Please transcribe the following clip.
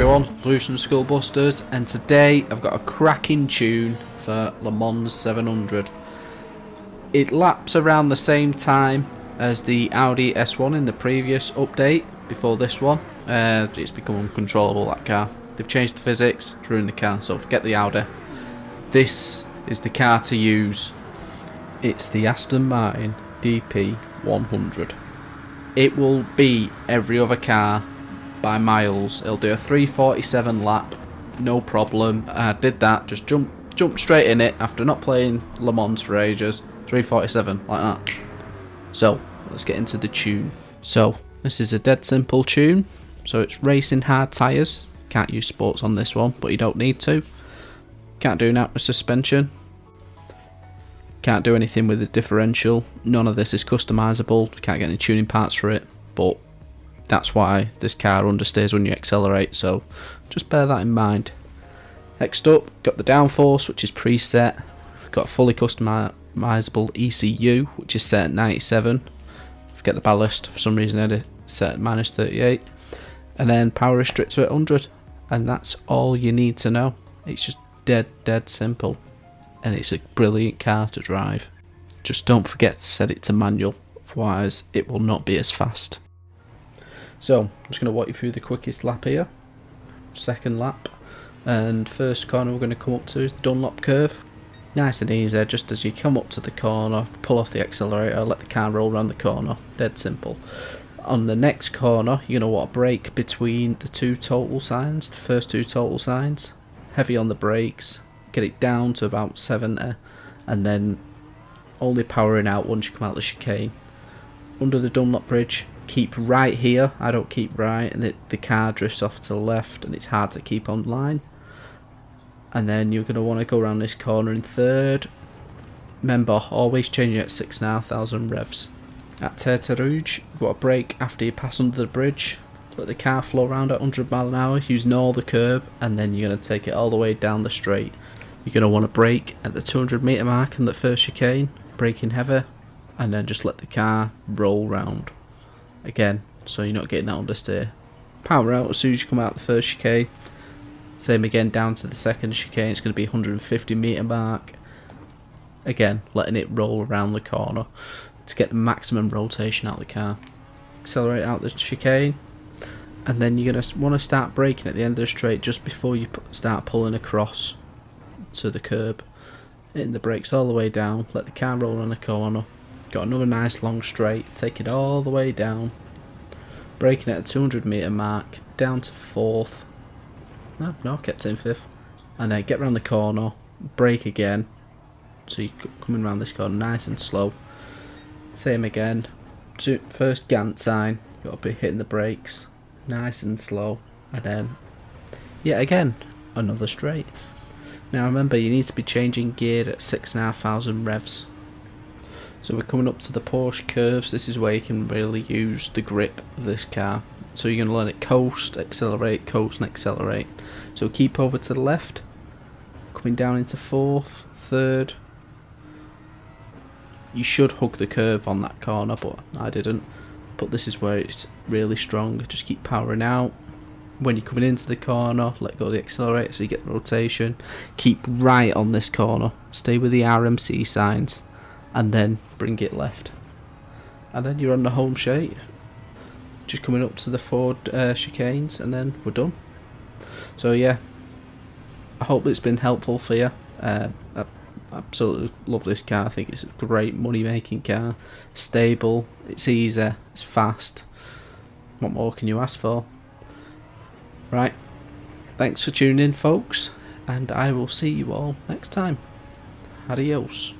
everyone, Lucian Skullbusters, and today I've got a cracking tune for Le Mans 700. It laps around the same time as the Audi S1 in the previous update before this one. It's become uncontrollable, that car. They've changed the physics, it's ruined the car, so forget the Audi. This is the car to use. It's the Aston Martin DP 100. It will beat every other car by miles. It'll do a 3:47 lap, no problem. I did that, just jump straight in it after not playing Le Mans for ages. 3:47 like that. So let's get into the tune. So this is a dead simple tune. So it's racing hard tyres. Can't use sports on this one, but you don't need to. Can't do that with suspension. Can't do anything with the differential. None of this is customisable. Can't get any tuning parts for it, but that's why this car understeers when you accelerate, so just bear that in mind. Next up, got the downforce, which is preset. Got a fully customisable ECU, which is set at 97. Forget the ballast, for some reason I had it set at -38. And then power restrictor at 100. And that's all you need to know. It's just dead simple. And it's a brilliant car to drive. Just don't forget to set it to manual, otherwise it will not be as fast. So I'm just going to walk you through the quickest lap here, second lap, and first corner we're going to come up to is the Dunlop curve. Nice and easy, just as you come up to the corner, pull off the accelerator, let the car roll around the corner, dead simple. On the next corner you're going to want to brake between the two total signs, the first two total signs, heavy on the brakes, get it down to about 70, and then only powering out once you come out the chicane. Under the Dunlop Bridge, keep right here. I don't keep right, and the car drifts off to the left and it's hard to keep on line. And then you're going to want to go around this corner in third. Remember, always change it at 6,500 revs. At Tertre Rouge, you've got to brake after you pass under the bridge. Let the car flow around at 100 mph, using all the curb, and then you're going to take it all the way down the straight. You're going to want to brake at the 200 m mark in the first chicane, braking heavy, and then just let the car roll round. Again, so you're not getting that understeer. Power out as soon as you come out the first chicane. Same again down to the second chicane, it's going to be 150 m mark. Again, letting it roll around the corner to get the maximum rotation out of the car. Accelerate out the chicane, and then you're going to want to start braking at the end of the straight just before you start pulling across to the curb. Hitting the brakes all the way down, let the car roll around the corner. Got another nice long straight, take it all the way down, braking at the 200 m mark, down to 4th, no, kept in 5th, and then get round the corner, brake again, so you're coming round this corner nice and slow. Same again, first Gantt sign, got to be hitting the brakes nice and slow, and then yet again another straight. Now remember, you need to be changing gear at 6,500 revs. So we're coming up to the Porsche curves. This is where you can really use the grip of this car. So you're going to let it coast, accelerate. So keep over to the left, coming down into 4th, 3rd. You should hug the curve on that corner, but I didn't. But this is where it's really strong. Just keep powering out. When you're coming into the corner, let go of the accelerator so you get the rotation. Keep right on this corner. Stay with the RMC signs, and then bring it left, and then you're on the home straight, just coming up to the Ford chicanes, and then we're done. So yeah, I hope it's been helpful for you. I absolutely love this car. I think it's a great money making car, stable, it's easy, it's fast. What more can you ask for? Right, thanks for tuning in folks, and I will see you all next time. Adios.